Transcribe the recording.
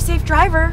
a safe driver.